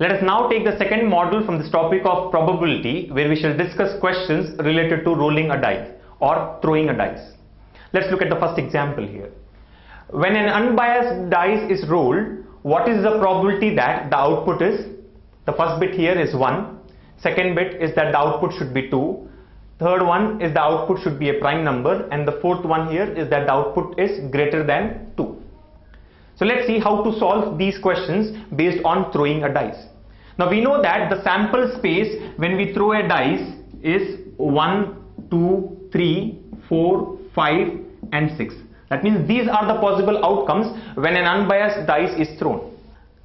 Let us now take the second module from this topic of probability, where we shall discuss questions related to rolling a dice or throwing a dice. Let's look at the first example here. When an unbiased dice is rolled, what is the probability that the output is? The first bit here is 1, second bit is that the output should be 2, third one is the output should be a prime number, and the fourth one here is that the output is greater than 2. So let's see how to solve these questions based on throwing a dice. Now we know that the sample space when we throw a dice is 1, 2, 3, 4, 5 and 6. That means these are the possible outcomes when an unbiased dice is thrown.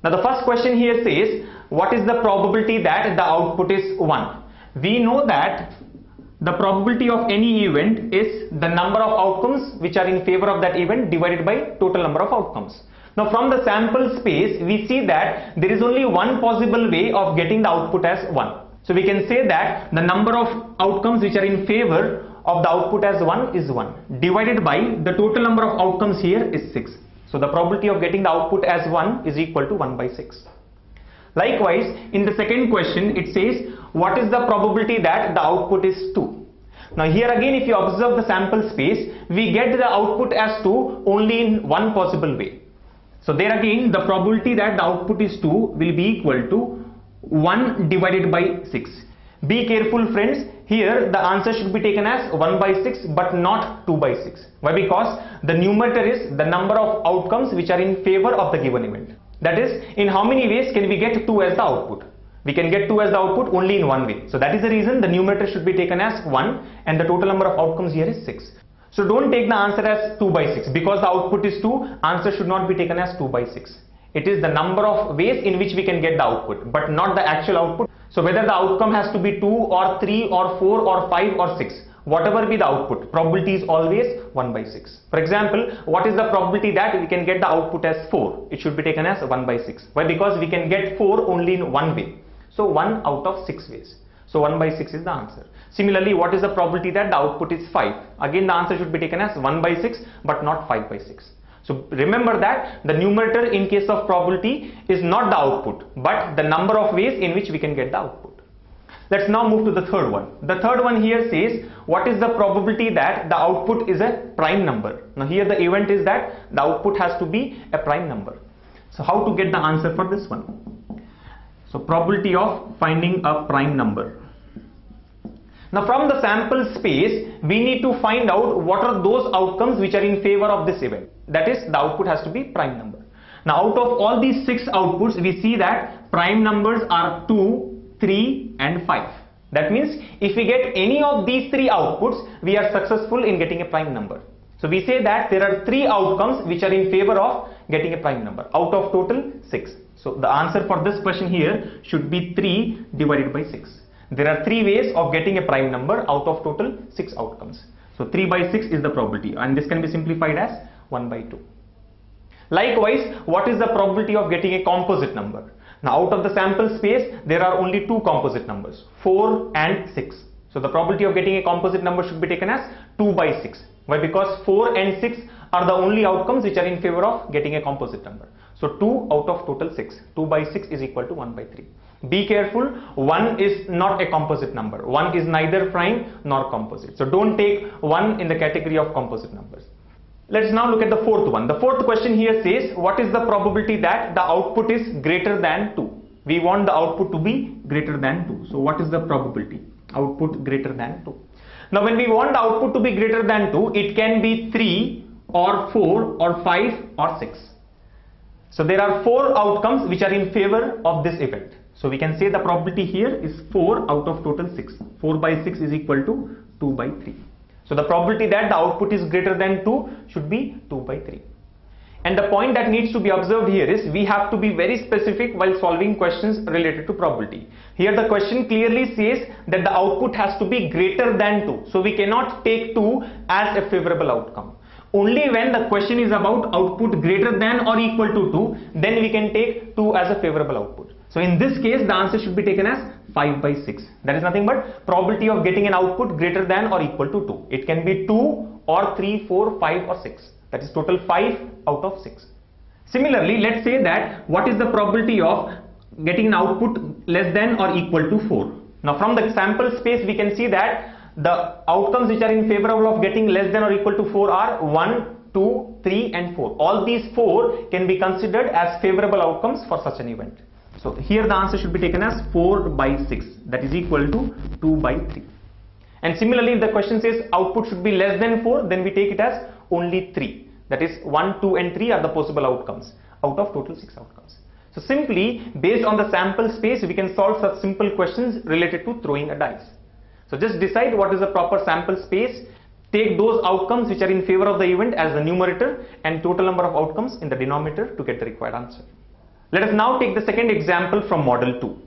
Now the first question here says, what is the probability that the output is 1? We know that the probability of any event is the number of outcomes which are in favor of that event divided by total number of outcomes. Now from the sample space we see that there is only one possible way of getting the output as 1. So we can say that the number of outcomes which are in favor of the output as 1 is 1 divided by the total number of outcomes here is 6. So the probability of getting the output as 1 is equal to 1 by 6. Likewise, in the second question it says, what is the probability that the output is 2? Now here again, if you observe the sample space, we get the output as 2 only in one possible way. So there again, the probability that the output is 2 will be equal to 1 divided by 6. Be careful friends, here the answer should be taken as 1 by 6 but not 2 by 6. Why? Because the numerator is the number of outcomes which are in favor of the given event. That is, in how many ways can we get 2 as the output? We can get 2 as the output only in one way. So that is the reason the numerator should be taken as 1 and the total number of outcomes here is 6. So don't take the answer as 2 by 6 because the output is 2, answer should not be taken as 2 by 6. It is the number of ways in which we can get the output but not the actual output. So whether the outcome has to be 2 or 3 or 4 or 5 or 6, whatever be the output, probability is always 1 by 6. For example, what is the probability that we can get the output as 4? It should be taken as 1 by 6. Why? Because we can get 4 only in one way. So 1 out of 6 ways. So 1 by 6 is the answer. Similarly, what is the probability that the output is 5? Again, the answer should be taken as 1 by 6 but not 5 by 6. So remember that the numerator in case of probability is not the output but the number of ways in which we can get the output. Let's now move to the third one. The third one here says, what is the probability that the output is a prime number? Now here the event is that the output has to be a prime number. So how to get the answer for this one? So probability of finding a prime number. Now from the sample space, we need to find out what are those outcomes which are in favor of this event. That is, the output has to be prime number. Now out of all these 6 outputs, we see that prime numbers are 2, 3 and 5. That means if we get any of these 3 outputs, we are successful in getting a prime number. So we say that there are 3 outcomes which are in favor of getting a prime number out of total 6. So the answer for this question here should be 3 divided by 6. There are 3 ways of getting a prime number out of total 6 outcomes. So 3 by 6 is the probability and this can be simplified as 1 by 2. Likewise, what is the probability of getting a composite number? Now out of the sample space, there are only 2 composite numbers, 4 and 6. So the probability of getting a composite number should be taken as 2 by 6. Why? Because 4 and 6 are the only outcomes which are in favor of getting a composite number. So 2 out of total 6, 2 by 6 is equal to 1 by 3. Be careful, 1 is not a composite number. 1 is neither prime nor composite. So don't take 1 in the category of composite numbers. Let's now look at the fourth one. The fourth question here says, what is the probability that the output is greater than 2? We want the output to be greater than 2. So what is the probability? Output greater than 2. Now when we want the output to be greater than 2, it can be 3 or 4 or 5 or 6. So there are 4 outcomes which are in favor of this event. So we can say the probability here is 4 out of total 6. 4 by 6 is equal to 2 by 3. So the probability that the output is greater than 2 should be 2 by 3. And the point that needs to be observed here is we have to be very specific while solving questions related to probability. Here the question clearly says that the output has to be greater than 2. So we cannot take 2 as a favorable outcome. Only when the question is about output greater than or equal to 2, then we can take 2 as a favorable output. So in this case, the answer should be taken as 5 by 6. That is nothing but probability of getting an output greater than or equal to 2. It can be 2 or 3, 4, 5 or 6. That is total 5 out of 6. Similarly, let's say that what is the probability of getting an output less than or equal to 4. Now from the sample space we can see that the outcomes which are in favorable of getting less than or equal to 4 are 1, 2, 3 and 4. All these 4 can be considered as favorable outcomes for such an event. So here the answer should be taken as 4 by 6, that is equal to 2 by 3. And similarly, if the question says output should be less than 4, then we take it as only 3. That is 1, 2 and 3 are the possible outcomes out of total 6 outcomes. So simply based on the sample space we can solve such simple questions related to throwing a dice. So just decide what is the proper sample space, take those outcomes which are in favor of the event as the numerator and total number of outcomes in the denominator to get the required answer. Let us now take the second example from model 2.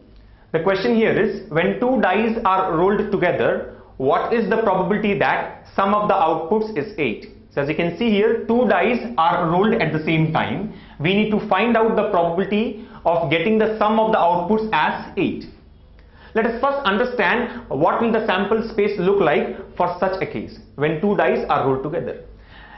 The question here is, when two dice are rolled together, what is the probability that sum of the outputs is 8? So as you can see here, two dice are rolled at the same time. We need to find out the probability of getting the sum of the outputs as 8. Let us first understand what will the sample space look like for such a case when two dice are rolled together.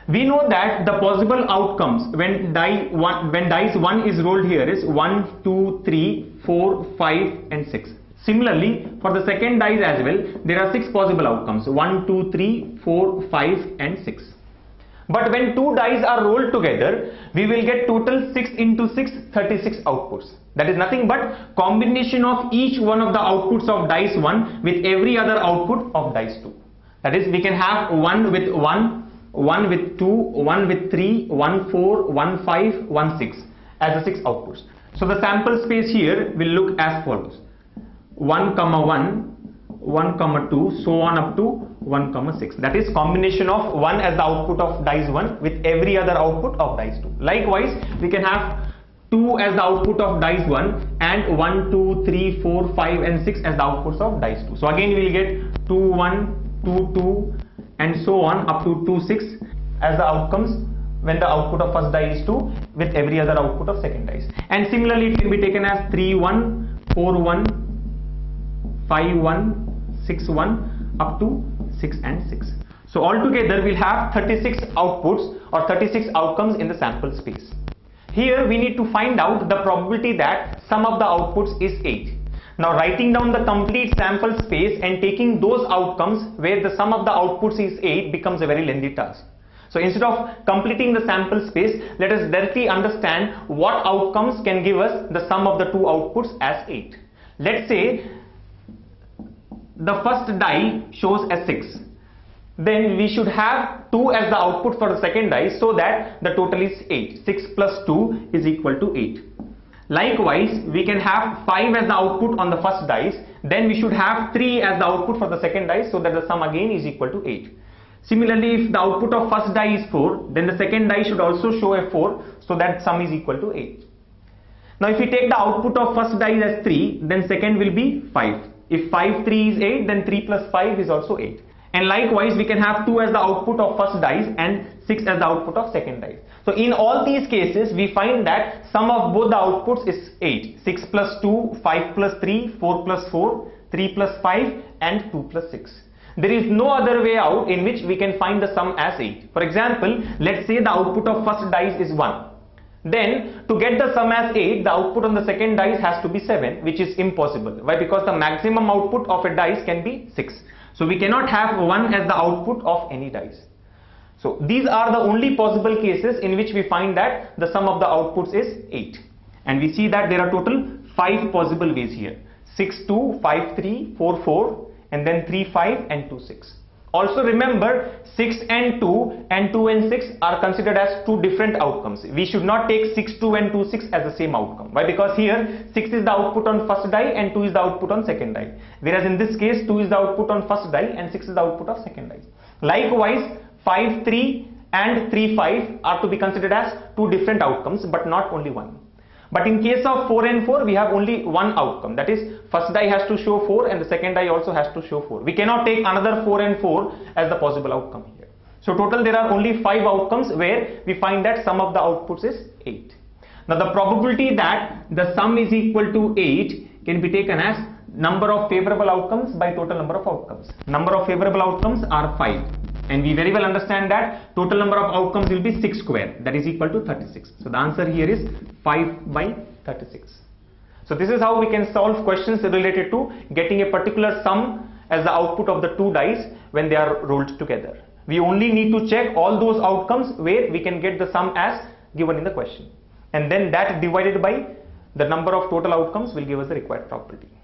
We know that the possible outcomes when dice 1 is rolled here is 1, 2, 3, 4, 5 and 6. Similarly, for the second dice as well, there are 6 possible outcomes, 1, 2, 3, 4, 5 and 6. But when two dice are rolled together, we will get total 6 into 6, 36 outputs. That is nothing but combination of each one of the outputs of dice 1 with every other output of dice 2. That is, we can have 1 with 1, 1 with 2, 1 with 3, 1, 4, 1, 5, 1, 6 as the 6 outputs. So the sample space here will look as follows: 1, 1, 1, 2, so on up to 1, 6. That is combination of 1 as the output of dice 1 with every other output of dice 2. Likewise, we can have 2 as the output of dice 1 and 1, 2, 3, 4, 5 and 6 as the outputs of dice 2. So again we will get 2, 1, 2, 2 and so on up to 2, 6 as the outcomes when the output of first die is 2 with every other output of second dice. And similarly it can be taken as 3, 1, 4, 1, 5, 1, 6, 1 up to 6 and 6. So altogether we'll have 36 outputs or 36 outcomes in the sample space. Here we need to find out the probability that sum of the outputs is 8. Now writing down the complete sample space and taking those outcomes where the sum of the outputs is 8 becomes a very lengthy task. So instead of completing the sample space, let us directly understand what outcomes can give us the sum of the two outputs as 8. Let's say the first die shows a 6. Then we should have 2 as the output for the second die so that the total is 8. 6 plus 2 is equal to 8. Likewise, we can have 5 as the output on the first dice. Then we should have 3 as the output for the second dice so that the sum again is equal to 8. Similarly, if the output of first die is 4, then the second die should also show a 4 so that sum is equal to 8. Now if we take the output of first die as 3, then second will be 5. If 5, 3 is 8, then 3 plus 5 is also 8. And likewise, we can have 2 as the output of first dice and 6 as the output of second dice. So in all these cases, we find that sum of both the outputs is 8. 6 plus 2, 5 plus 3, 4 plus 4, 3 plus 5 and 2 plus 6. There is no other way out in which we can find the sum as 8. For example, let's say the output of first dice is 1. Then to get the sum as 8, the output on the second dice has to be 7, which is impossible. Why? Because the maximum output of a dice can be 6. So we cannot have 1 as the output of any dice. So these are the only possible cases in which we find that the sum of the outputs is 8. And we see that there are total 5 possible ways here: 6, 2, 5, 3, 4, 4 and then 3, 5 and 2, 6. Also remember, 6 and 2 and 2 and 6 are considered as two different outcomes. We should not take 6, 2 and 2, 6 as the same outcome. Why? Because here 6 is the output on first die and 2 is the output on second die. Whereas in this case 2 is the output on first die and 6 is the output of second die. Likewise, 5, 3 and 3, 5 are to be considered as two different outcomes but not only one. But in case of 4 and 4, we have only one outcome. That is, first die has to show 4 and the second die also has to show 4. We cannot take another 4 and 4 as the possible outcome here. So total there are only 5 outcomes where we find that sum of the outputs is 8. Now the probability that the sum is equal to 8 can be taken as number of favorable outcomes by total number of outcomes. Number of favorable outcomes are 5. And we very well understand that total number of outcomes will be 6 squared, that is equal to 36. So the answer here is 5 by 36. So this is how we can solve questions related to getting a particular sum as the output of the two dice when they are rolled together. We only need to check all those outcomes where we can get the sum as given in the question, and then that divided by the number of total outcomes will give us the required probability.